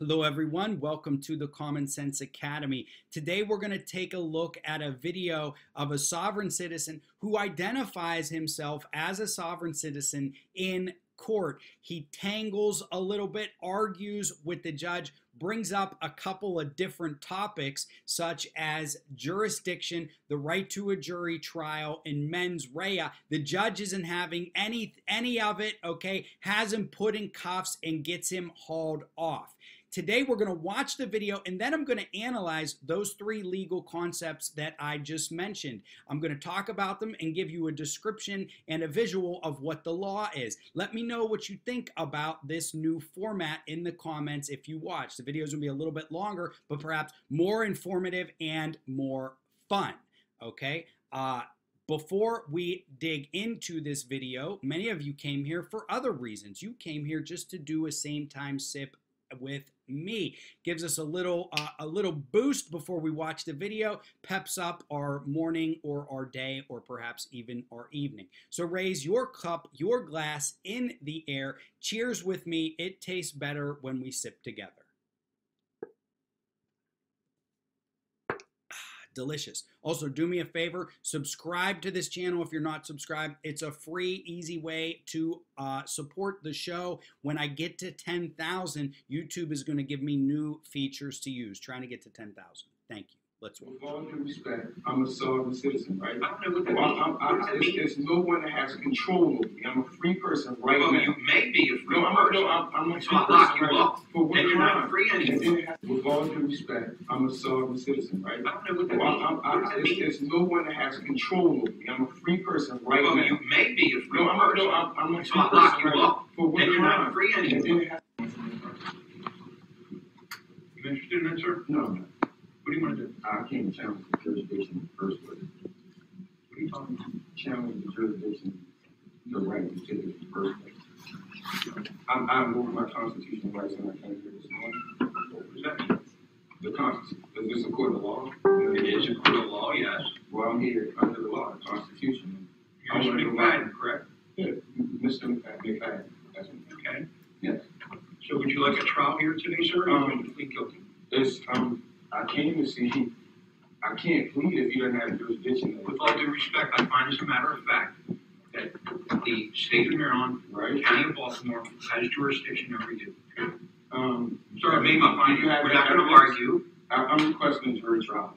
Hello everyone, welcome to the Common Sense Academy. Today we're going to take a look at a video of a sovereign citizen who identifies himself as a sovereign citizen in court. He tangles a little bit, argues with the judge, brings up a couple of different topics such as jurisdiction, the right to a jury trial, and mens rea. The judge isn't having any of it, okay? Has him put in cuffs and gets him hauled off. Today we're going to watch the video and then I'm going to analyze those three legal concepts that I just mentioned. I'm going to talk about them and give you a description and a visual of what the law is. Let me know what you think about this new format in the comments if you watch. The videos will be a little bit longer, but perhaps more informative and more fun, okay? Before we dig into this video, many of you came here for other reasons. You came here just to do a same time sip with me. Gives us a little boost before we watch the video, peps up our morning or our day or perhaps even our evening. So raise your cup, your glass in the air. Cheers with me. It tastes better when we sip together. Delicious. Also, do me a favor, subscribe to this channel if you're not subscribed. It's a free, easy way to support the show. When I get to 10,000, YouTube is going to give me new features to use, trying to get to 10,000. Thank you. Let's watch. With all due respect, I'm a sovereign citizen, right? I don't know what that means. There's no one that has control over me. I'm a free person right now. You may be a free person. I'm a free person right now. And you're not free anymore. With all due respect, I'm a sovereign citizen, right? I don't know what that means. There's no one that has control over me. I'm a free person right now. You may be a free person. I'm a free person right now. And you're not free anymore. You interested in that, sir? No. What do you want to do? I can't challenge the jurisdiction in the first place. What are you talking about? Challenge the jurisdiction, the right to take it in the first place. I'm over my constitutional rights and I came here this morning. What does that mean? The Constitution. Is this a court of law? It is a court of law, yes. Well, I'm here under the law, the Constitution. You're Mr. McFadden, correct? Yeah. Mr. McFadden. Okay. Yes. So would you like a trial here today, sir? Or would you plead guilty? I came to see, I can't plead if you don't have jurisdiction. With all due respect, I find as a matter of fact that the state of Maryland, the county of Baltimore, has jurisdiction over you. Sorry, ma'am, I find we're not going to argue. I'm requesting a jury trial.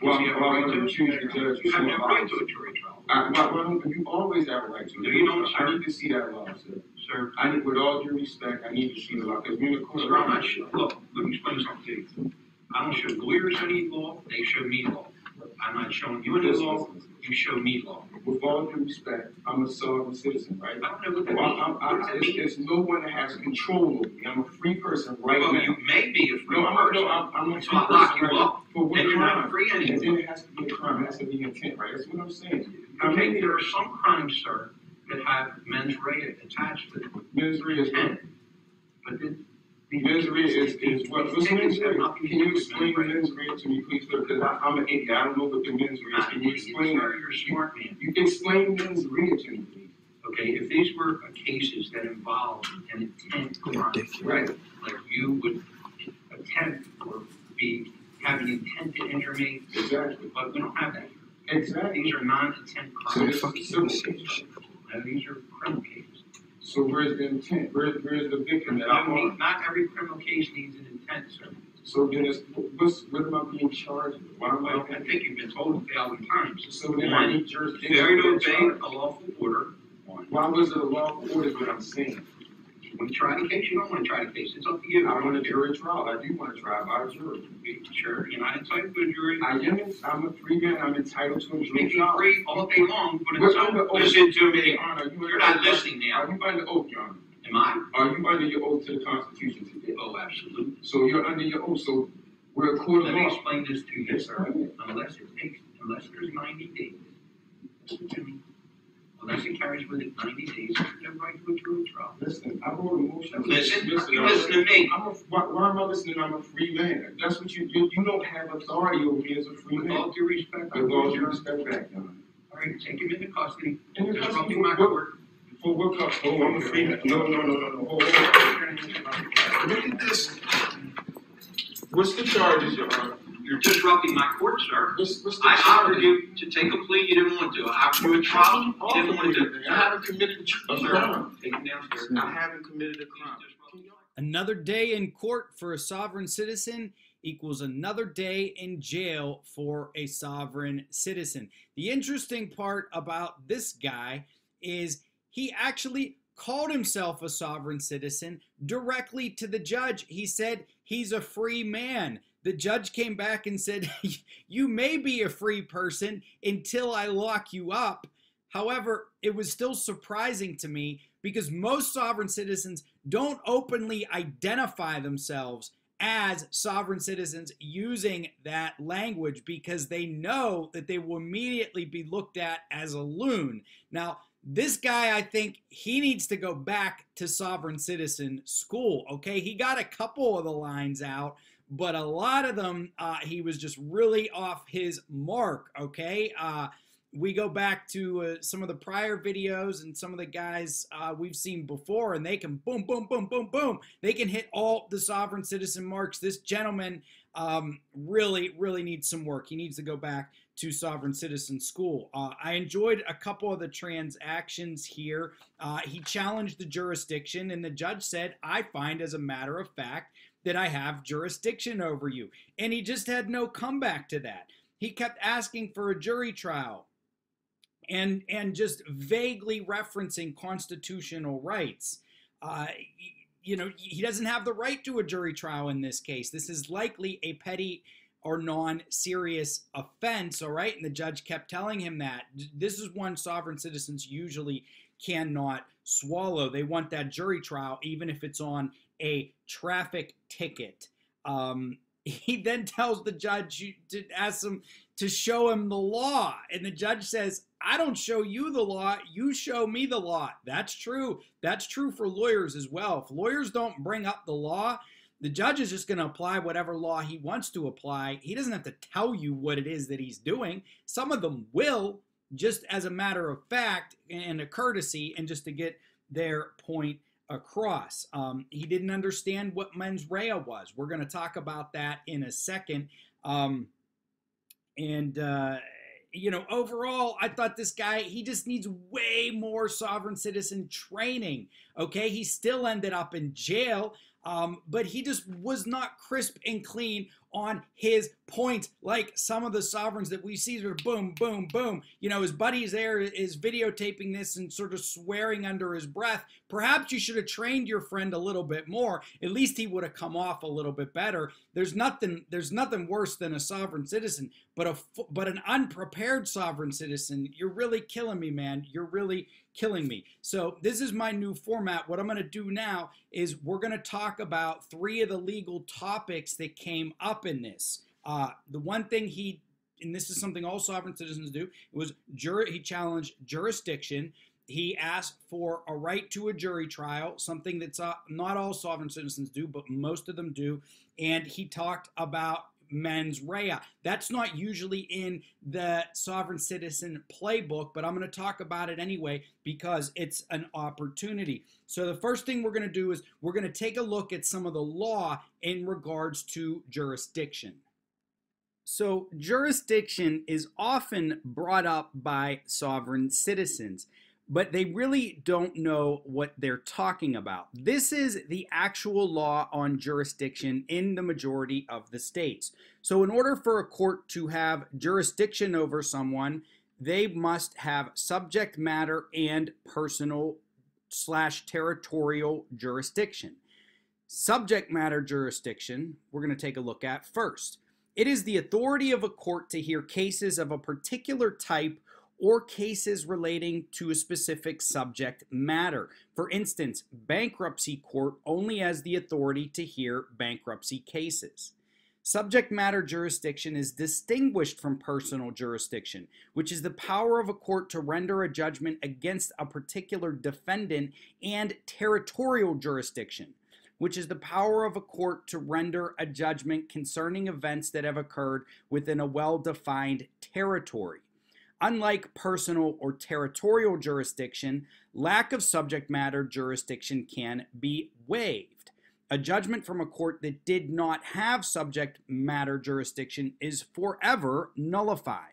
Well, you have a right to choose the judge. You have no right to a jury trial. Well, you always have a right to a jury trial. No, you don't, sir. I need to see that law, sir. Sir, I need, with all due respect, I need to see the law. Because we're in the court. Sir, I'm not sure. Look, let me explain something to you. I don't show lawyers any law, they show me law. I'm not showing you any law, you show me law. With all due respect, I'm a sovereign citizen, right? I don't know what that means. There's no one that has control over me. I'm a free person right now. Well, you may be a free person. I'm a free person right now. And you're not free anymore. It has to be a crime. It has to be intent, right? That's what I'm saying. Okay, there are some crimes, sir, that have mens rea attached to them. Mens rea is intent. But then... Mens rea is what? What's mens rea? Can you explain mens rea to me, please, sir? Because I'm an idiot. I don't know what the mens rea is. Can you explain that? You're a smart man. You can explain mens rea to me, please. Okay, if these were cases that involved an intent crime, right? Like you would attempt or have an intent to injure me. Exactly. But we don't have that here. Exactly. These are non-intent crimes. So this is civil cases. Now these are criminal cases. So where's the intent? Where's the victim that I want? Not every criminal case needs an intent, sir. So then it's, what am I being charged with? Why am I think you've been told 1,000 times. So then I need jurisdiction. Failure to obey a lawful order. Why was it a lawful order is what I'm saying? You want to try the case? You don't want to try the case. It's up to you. I want to jury trial. I do want to try by a jury. Sure. You're not entitled to a jury. I am. I'm a free man. I'm entitled to a jury trial. You're free all day long, but it's not. Listen to me. You're not listening now. Are you under oath, Your Honor? Am I? Are you under your oath to the Constitution today? Oh, absolutely. So you're under your oath. So we're a court of law. Let me explain this to you, sir. Unless there's 90 days. Listen to me. Unless it carries with it 90 days, there's no right to a jury trial. Listen, I wrote a motion. Listen to me. Why am I listening? I'm a free man. That's what you do. You don't have authority over me as a free man. With all due respect, with all due respect, back down. All right, take him into custody. Disrupting my court. For what custody? Oh, I'm a free man. No, no, no, no, no. Look at this. What's the charges, Your Honor? You're disrupting my court, sir. I offered you to take a plea. You didn't want to. I offered you a trial. You didn't want to. I haven't committed a crime. I haven't committed a crime. Another day in court for a sovereign citizen equals another day in jail for a sovereign citizen. The interesting part about this guy is he actually called himself a sovereign citizen directly to the judge. He said he's a free man. The judge came back and said, you may be a free person until I lock you up. However, it was still surprising to me because most sovereign citizens don't openly identify themselves as sovereign citizens using that language because they know that they will immediately be looked at as a loon. Now, this guy, I think he needs to go back to sovereign citizen school, okay? He got a couple of the lines out, but a lot of them, he was just really off his mark, okay? We go back to some of the prior videos and some of the guys we've seen before, and they can boom, boom, boom, boom, boom. They can hit all the sovereign citizen marks. This gentleman really needs some work. He needs to go back to sovereign citizen school. I enjoyed a couple of the transactions here. He challenged the jurisdiction, and the judge said, I find as a matter of fact that I have jurisdiction over you. And he just had no comeback to that. He kept asking for a jury trial and just vaguely referencing constitutional rights. You know, he doesn't have the right to a jury trial in this case. This is likely a petty or non-serious offense, all right? And the judge kept telling him that. This is one sovereign citizens usually cannot swallow. They want that jury trial, even if it's on a traffic ticket. He then tells the judge to ask him to show him the law. And the judge says, I don't show you the law. You show me the law. That's true. That's true for lawyers as well. If lawyers don't bring up the law, the judge is just going to apply whatever law he wants to apply. He doesn't have to tell you what it is that he's doing. Some of them will, just as a matter of fact and a courtesy and just to get their point across. He didn't understand what mens rea was. We're going to talk about that in a second. You know, overall, I thought this guy, he just needs way more sovereign citizen training, okay? He still ended up in jail, but he just was not crisp and clean on his points, like some of the sovereigns that we see are boom, boom, boom. You know, his buddy's there is videotaping this and sort of swearing under his breath. Perhaps you should have trained your friend a little bit more. At least he would have come off a little bit better. There's nothing worse than a sovereign citizen, but an unprepared sovereign citizen. You're really killing me, man. You're really killing me. So this is my new format. What I'm going to do now is we're going to talk about three of the legal topics that came up in this. The one thing and this is something all sovereign citizens do, he challenged jurisdiction. He asked for a right to a jury trial, something that's not all sovereign citizens do, but most of them do. And he talked about mens rea. That's not usually in the sovereign citizen playbook, but I'm going to talk about it anyway because it's an opportunity. So the first thing we're going to do is we're going to take a look at some of the law in regards to jurisdiction. So jurisdiction is often brought up by sovereign citizens, but they really don't know what they're talking about. This is the actual law on jurisdiction in the majority of the states. So in order for a court to have jurisdiction over someone, they must have subject matter and personal/territorial jurisdiction. Subject matter jurisdiction, we're going to take a look at first. It is the authority of a court to hear cases of a particular type or cases relating to a specific subject matter. For instance, bankruptcy court only has the authority to hear bankruptcy cases. Subject matter jurisdiction is distinguished from personal jurisdiction, which is the power of a court to render a judgment against a particular defendant, and territorial jurisdiction, which is the power of a court to render a judgment concerning events that have occurred within a well-defined territory. Unlike personal or territorial jurisdiction, lack of subject matter jurisdiction can be waived. A judgment from a court that did not have subject matter jurisdiction is forever nullified.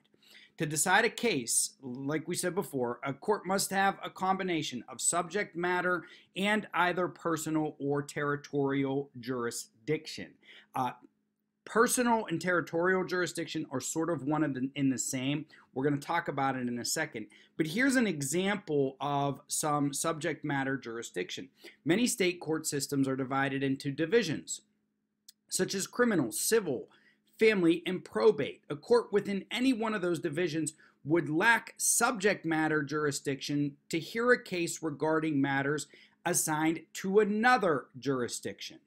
To decide a case, like we said before, a court must have a combination of subject matter and either personal or territorial jurisdiction. Personal and territorial jurisdiction are sort of in the same. We're going to talk about it in a second. But here's an example of some subject matter jurisdiction. Many state court systems are divided into divisions, such as criminal, civil, family, and probate. A court within any one of those divisions would lack subject matter jurisdiction to hear a case regarding matters assigned to another jurisdiction.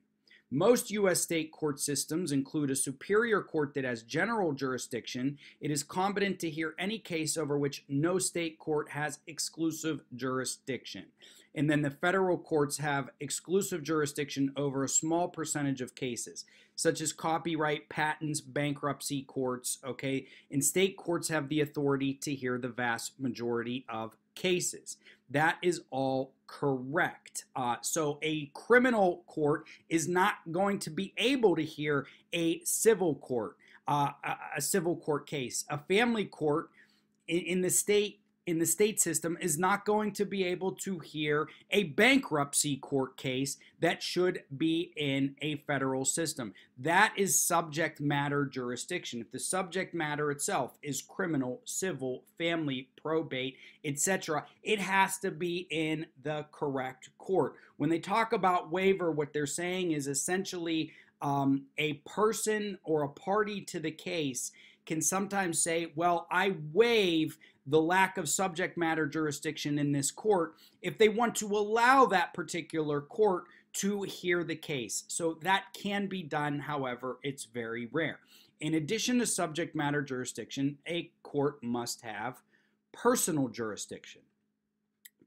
Most U.S. state court systems include a superior court that has general jurisdiction. It is competent to hear any case over which no state court has exclusive jurisdiction. And then the federal courts have exclusive jurisdiction over a small percentage of cases, such as copyright, patents, bankruptcy courts, okay? And state courts have the authority to hear the vast majority of cases. That is all correct. So a criminal court is not going to be able to hear a civil court, case. A family court in the state system is not going to be able to hear a bankruptcy court case that should be in a federal system. That is subject matter jurisdiction. If the subject matter itself is criminal, civil, family, probate, etc., it has to be in the correct court. When they talk about waiver, what they're saying is essentially a person or a party to the case can sometimes say, well, I waive the lack of subject matter jurisdiction in this court if they want to allow that particular court to hear the case. So that can be done, however, it's very rare. In addition to subject matter jurisdiction, a court must have personal jurisdiction.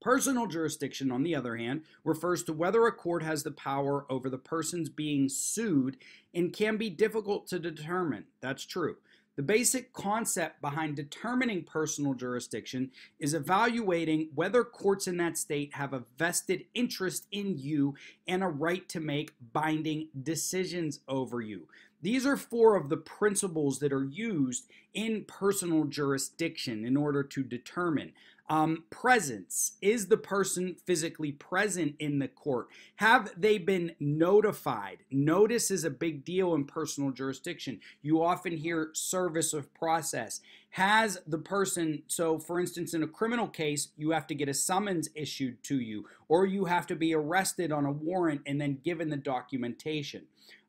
Personal jurisdiction, on the other hand, refers to whether a court has the power over the persons being sued and can be difficult to determine. That's true. The basic concept behind determining personal jurisdiction is evaluating whether courts in that state have a vested interest in you and a right to make binding decisions over you. These are four of the principles that are used in personal jurisdiction in order to determine. Presence. Is the person physically present in the court? Have they been notified? Notice is a big deal in personal jurisdiction. You often hear service of process. Has the person, so for instance, in a criminal case, you have to get a summons issued to you, or you have to be arrested on a warrant and then given the documentation.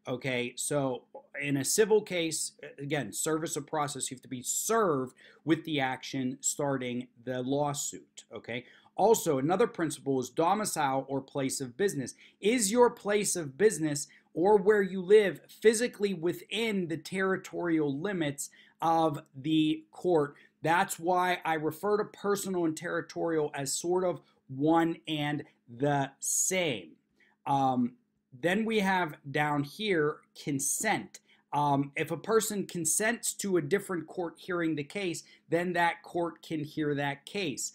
Okay, so in a civil case, again, service of process, you have to be served with the action starting the lawsuit, okay? Also, another principle is domicile or place of business. Is your place of business or where you live physically within the territorial limits of the court? That's why I refer to personal and territorial as sort of one and the same. Then we have down here consent. If a person consents to a different court hearing the case, then that court can hear that case.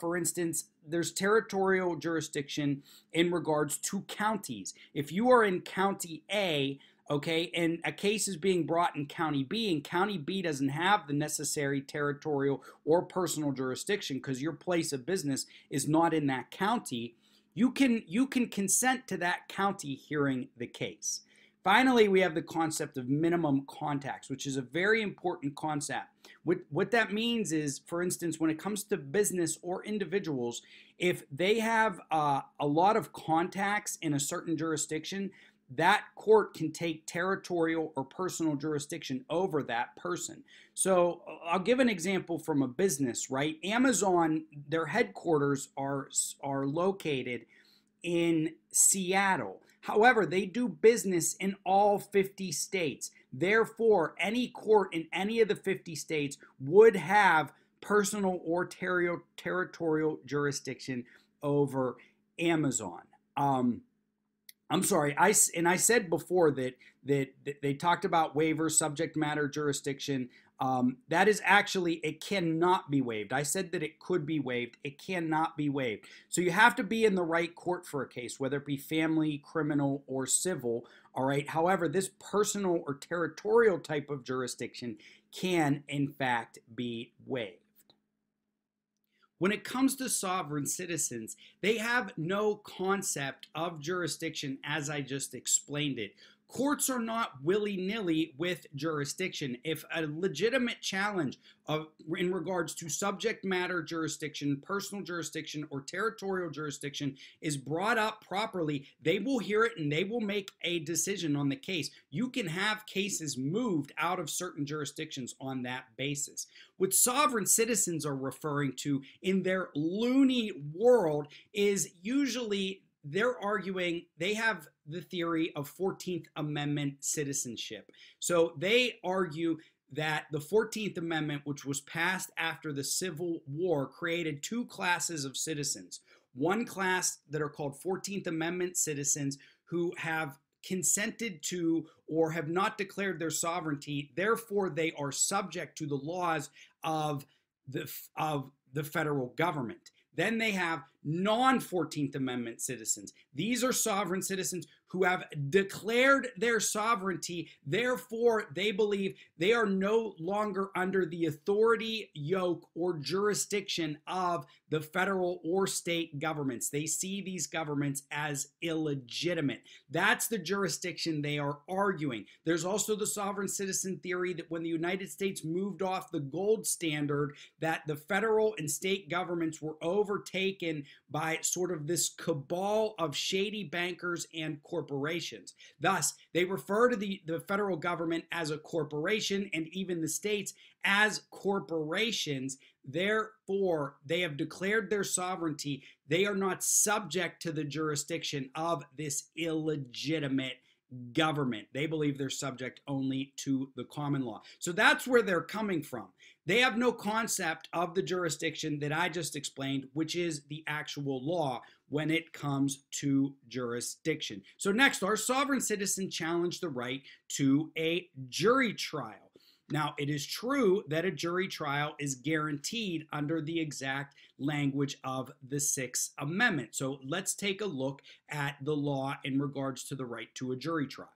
For instance, there's territorial jurisdiction in regards to counties. If you are in County A, okay, and a case is being brought in County B, and County B doesn't have the necessary territorial or personal jurisdiction because your place of business is not in that county, you can consent to that county hearing the case. Finally, we have the concept of minimum contacts, which is a very important concept. What that means is, for instance, when it comes to business or individuals, if they have a lot of contacts in a certain jurisdiction, that court can take territorial or personal jurisdiction over that person. So I'll give an example from a business, right? Amazon, their headquarters are located in Seattle. However, they do business in all 50 states. Therefore, any court in any of the 50 states would have personal or territorial jurisdiction over Amazon. I'm sorry, I said before that they talked about waiver, subject matter, jurisdiction. That is actually, it cannot be waived. I said that it could be waived. It cannot be waived. So you have to be in the right court for a case, whether it be family, criminal, or civil. All right. However, this personal or territorial type of jurisdiction can, in fact, be waived. When it comes to sovereign citizens, they have no concept of jurisdiction as I just explained it. Courts are not willy-nilly with jurisdiction. If a legitimate challenge in regards to subject matter jurisdiction, personal jurisdiction, or territorial jurisdiction is brought up properly, they will hear it and they will make a decision on the case. You can have cases moved out of certain jurisdictions on that basis. What sovereign citizens are referring to in their loony world is usually they're arguing they have the theory of 14th Amendment citizenship. So they argue that the 14th Amendment, which was passed after the Civil War, created two classes of citizens. One class that are called 14th Amendment citizens who have consented to or have not declared their sovereignty. Therefore, they are subject to the laws of the federal government. Then they have non-14th Amendment citizens. These are sovereign citizens who have declared their sovereignty. Therefore, they believe they are no longer under the authority, yoke, or jurisdiction of the federal or state governments. They see these governments as illegitimate. That's the jurisdiction they are arguing. There's also the sovereign citizen theory that when the United States moved off the gold standard, that the federal and state governments were overtaken by sort of this cabal of shady bankers and corporations. Thus, they refer to the federal government as a corporation and even the states as corporations. Therefore, they have declared their sovereignty. They are not subject to the jurisdiction of this illegitimate government. They believe they're subject only to the common law. So that's where they're coming from. They have no concept of the jurisdiction that I just explained, which is the actual law when it comes to jurisdiction. So next, our sovereign citizen challenged the right to a jury trial. Now, it is true that a jury trial is guaranteed under the exact language of the Sixth Amendment. So let's take a look at the law in regards to the right to a jury trial.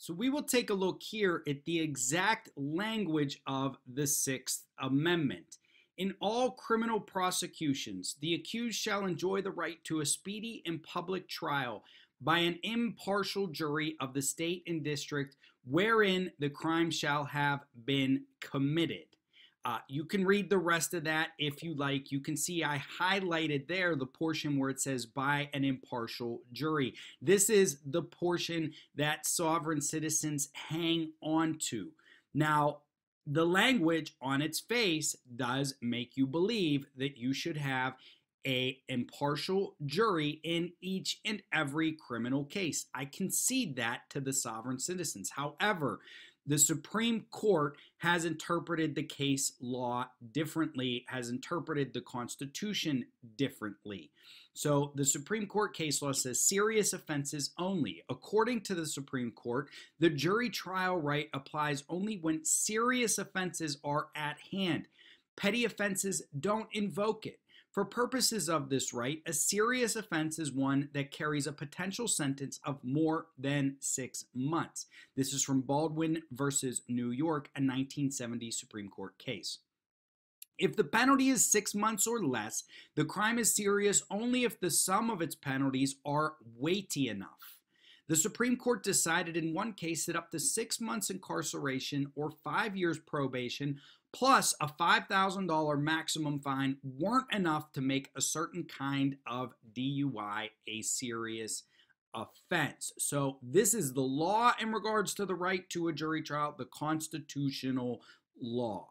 So we will take a look here at the exact language of the Sixth Amendment. In all criminal prosecutions, the accused shall enjoy the right to a speedy and public trial by an impartial jury of the state and district wherein the crime shall have been committed. You can read the rest of that if you like. You can see I highlighted there the portion where it says by an impartial jury. This is the portion that sovereign citizens hang on to. Now, the language on its face does make you believe that you should have an impartial jury in each and every criminal case. I concede that to the sovereign citizens. However, the Supreme Court has interpreted the case law differently, has interpreted the Constitution differently. So the Supreme Court case law says serious offenses only. According to the Supreme Court, the jury trial right applies only when serious offenses are at hand. Petty offenses don't invoke it. For purposes of this right, a serious offense is one that carries a potential sentence of more than 6 months. This is from Baldwin versus New York, a 1970 Supreme Court case. If the penalty is 6 months or less, the crime is serious only if the sum of its penalties are weighty enough. The Supreme Court decided in one case that up to 6 months incarceration or 5 years probation plus a $5,000 maximum fine weren't enough to make a certain kind of DUI a serious offense. So this is the law in regards to the right to a jury trial, the constitutional law.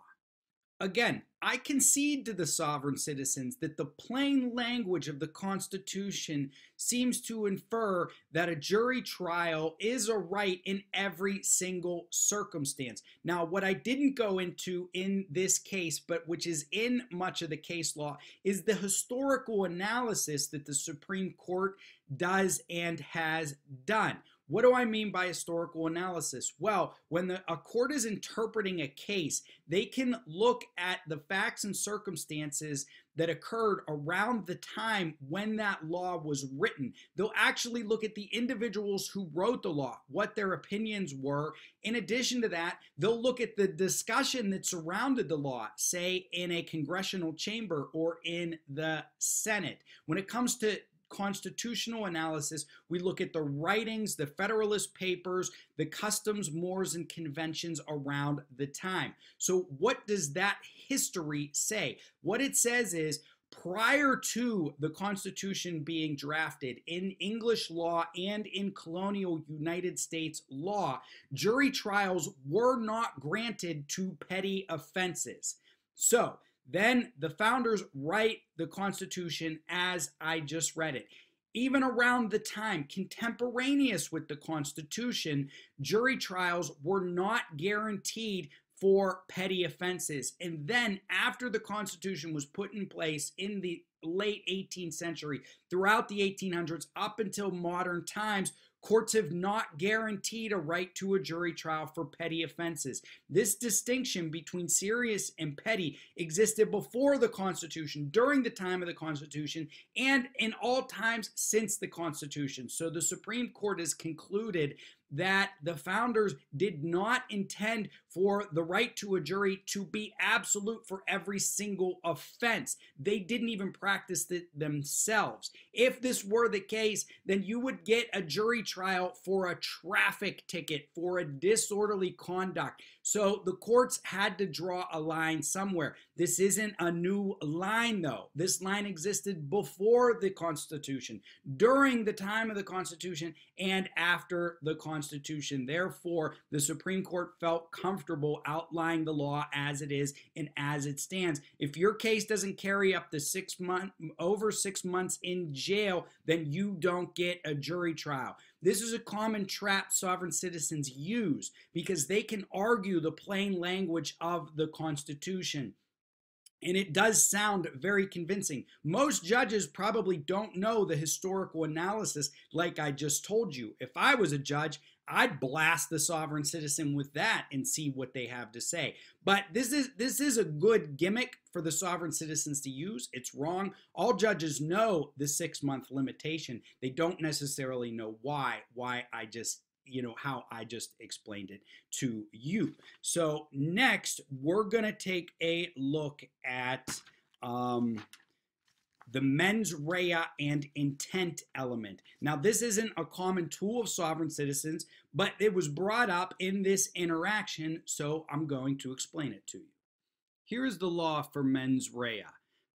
Again, I concede to the sovereign citizens that the plain language of the Constitution seems to infer that a jury trial is a right in every single circumstance. Now, what I didn't go into in this case, but which is in much of the case law, is the historical analysis that the Supreme Court does and has done. What do I mean by historical analysis? Well, when a court is interpreting a case, they can look at the facts and circumstances that occurred around the time when that law was written. They'll actually look at the individuals who wrote the law, what their opinions were. In addition to that, they'll look at the discussion that surrounded the law, say in a congressional chamber or in the Senate. When it comes to constitutional analysis, we look at the writings, the Federalist Papers, the customs, mores, and conventions around the time. So what does that history say? What it says is, prior to the Constitution being drafted in English law and in colonial United States law, jury trials were not granted to petty offenses. So then the founders write the Constitution as I just read it. Even around the time, contemporaneous with the Constitution, jury trials were not guaranteed for petty offenses. And then after the Constitution was put in place in the late 18th century, throughout the 1800s, up until modern times, courts have not guaranteed a right to a jury trial for petty offenses. This distinction between serious and petty existed before the Constitution, during the time of the Constitution, and in all times since the Constitution. So the Supreme Court has concluded that the founders did not intend for the right to a jury to be absolute for every single offense. They didn't even practice it themselves. If this were the case, then you would get a jury trial for a traffic ticket, for a disorderly conduct. So the courts had to draw a line somewhere. This isn't a new line, though. This line existed before the Constitution, during the time of the Constitution, and after the Constitution. Therefore, the Supreme Court felt comfortable outlining the law as it is and as it stands. If your case doesn't carry up to over 6 months in jail, then you don't get a jury trial. This is a common trap sovereign citizens use because they can argue the plain language of the Constitution. And it does sound very convincing. Most judges probably don't know the historical analysis like I just told you. If I was a judge, I'd blast the sovereign citizen with that and see what they have to say. But this is a good gimmick for the sovereign citizens to use. It's wrong. All judges know the 6-month limitation. They don't necessarily know why I just, you know, how I just explained it to you. So next, we're going to take a look at the mens rea and intent element. Now, this isn't a common tool of sovereign citizens, but it was brought up in this interaction, so I'm going to explain it to you. Here is the law for mens rea.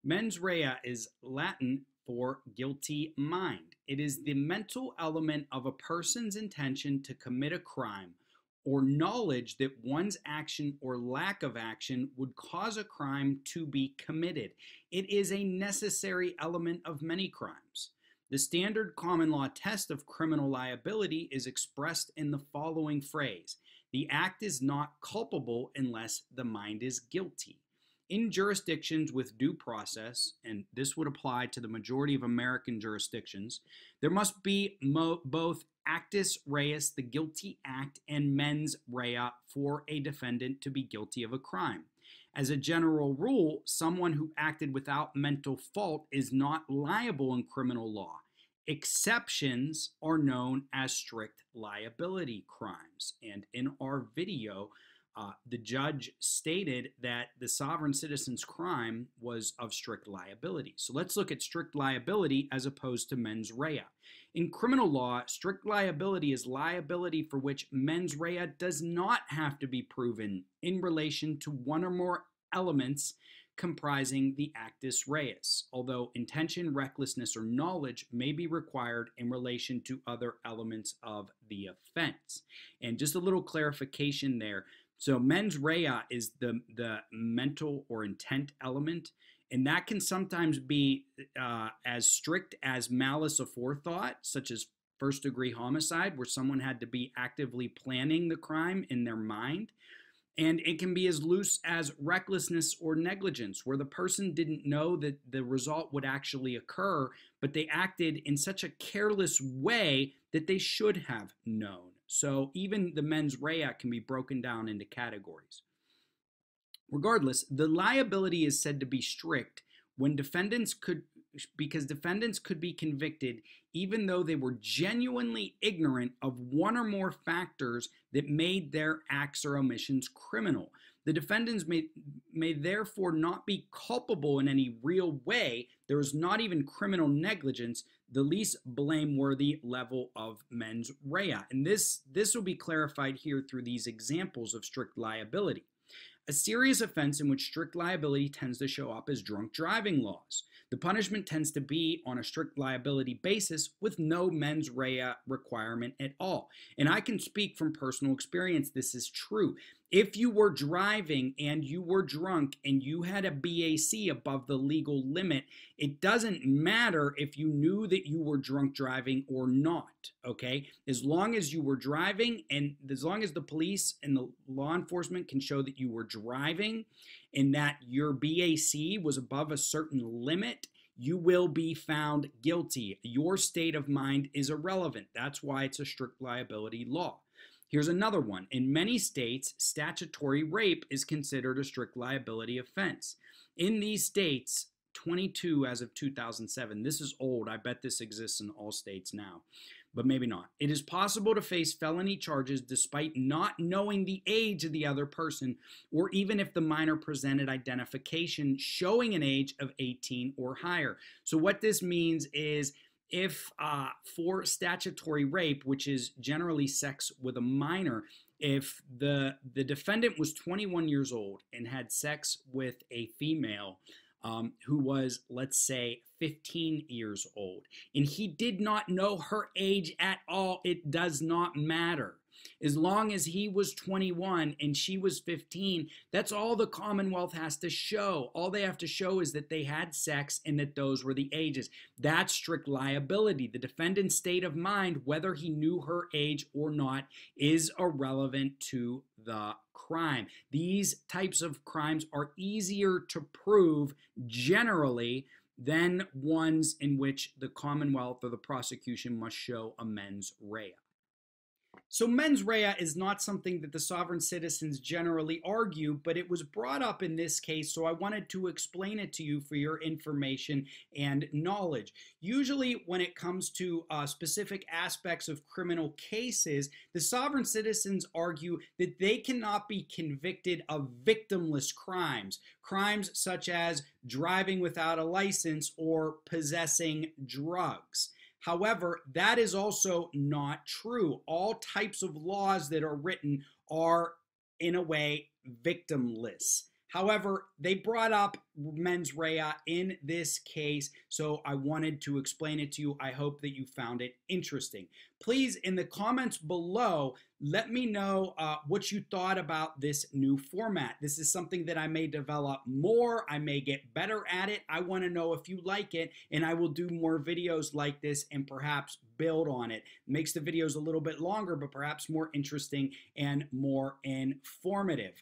Mens rea is Latin for guilty mind. It is the mental element of a person's intention to commit a crime or knowledge that one's action or lack of action would cause a crime to be committed. It is a necessary element of many crimes. The standard common law test of criminal liability is expressed in the following phrase: the act is not culpable unless the mind is guilty. In jurisdictions with due process, and this would apply to the majority of American jurisdictions, there must be both actus reus, the guilty act, and mens rea for a defendant to be guilty of a crime. As a general rule, someone who acted without mental fault is not liable in criminal law. Exceptions are known as strict liability crimes, and in our video, the judge stated that the sovereign citizen's crime was of strict liability. So let's look at strict liability as opposed to mens rea. In criminal law, strict liability is liability for which mens rea does not have to be proven in relation to one or more elements comprising the actus reus, although intention, recklessness, or knowledge may be required in relation to other elements of the offense. And just a little clarification there. So mens rea is the mental or intent element, and that can sometimes be as strict as malice aforethought, such as first degree homicide, where someone had to be actively planning the crime in their mind. And it can be as loose as recklessness or negligence, where the person didn't know that the result would actually occur, but they acted in such a careless way that they should have known. So even the mens rea can be broken down into categories. Regardless, the liability is said to be strict when defendants could, because defendants could be convicted even though they were genuinely ignorant of one or more factors that made their acts or omissions criminal. The defendants may therefore not be culpable in any real way. There is not even criminal negligence, the least blameworthy level of mens rea. And this will be clarified here through these examples of strict liability. A serious offense in which strict liability tends to show up is drunk driving laws. The punishment tends to be on a strict liability basis with no mens rea requirement at all. And I can speak from personal experience, this is true. If you were driving and you were drunk and you had a BAC above the legal limit, it doesn't matter if you knew that you were drunk driving or not, okay? As long as you were driving and as long as the police and the law enforcement can show that you were driving and that your BAC was above a certain limit, you will be found guilty. Your state of mind is irrelevant. That's why it's a strict liability law. Here's another one. In many states, statutory rape is considered a strict liability offense. In these states, 22 as of 2007, this is old, I bet this exists in all states now, but maybe not. It is possible to face felony charges despite not knowing the age of the other person, or even if the minor presented identification showing an age of 18 or higher. So what this means is, if for statutory rape, which is generally sex with a minor, if the defendant was 21 years old and had sex with a female who was, let's say, 15 years old, and he did not know her age at all, it does not matter. As long as he was 21 and she was 15, that's all the Commonwealth has to show. All they have to show is that they had sex and that those were the ages. That's strict liability. The defendant's state of mind, whether he knew her age or not, is irrelevant to the crime. These types of crimes are easier to prove generally than ones in which the Commonwealth or the prosecution must show a mens rea. So mens rea is not something that the sovereign citizens generally argue, but it was brought up in this case, so I wanted to explain it to you for your information and knowledge. Usually when it comes to specific aspects of criminal cases, the sovereign citizens argue that they cannot be convicted of victimless crimes, crimes such as driving without a license or possessing drugs. However, that is also not true. All types of laws that are written are, in a way, victimless. However, they brought up mens rea in this case, so I wanted to explain it to you. I hope that you found it interesting. Please, in the comments below, let me know what you thought about this new format. This is something that I may develop more. I may get better at it. I want to know if you like it, and I will do more videos like this and perhaps build on it. It makes the videos a little bit longer, but perhaps more interesting and more informative.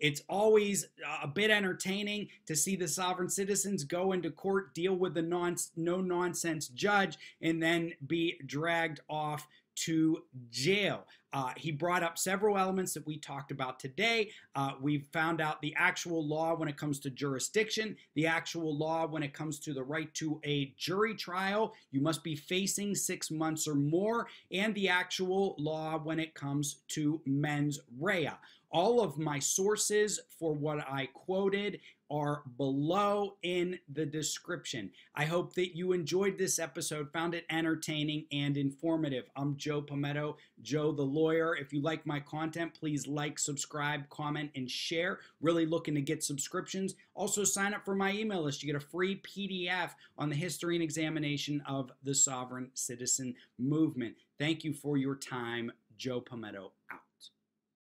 It's always a bit entertaining to see the sovereign citizens go into court, deal with the no-nonsense judge, and then be dragged off to jail. He brought up several elements that we talked about today. We found out the actual law when it comes to jurisdiction, the actual law when it comes to the right to a jury trial. You must be facing 6 months or more, and the actual law when it comes to mens rea. All of my sources for what I quoted are below in the description. I hope that you enjoyed this episode, found it entertaining and informative. I'm Joe Pometto, Joe the Lawyer. If you like my content, please like, subscribe, comment, and share. Really looking to get subscriptions. Also, sign up for my email list. You get a free PDF on the history and examination of the sovereign citizen movement. Thank you for your time. Joe Pometto out.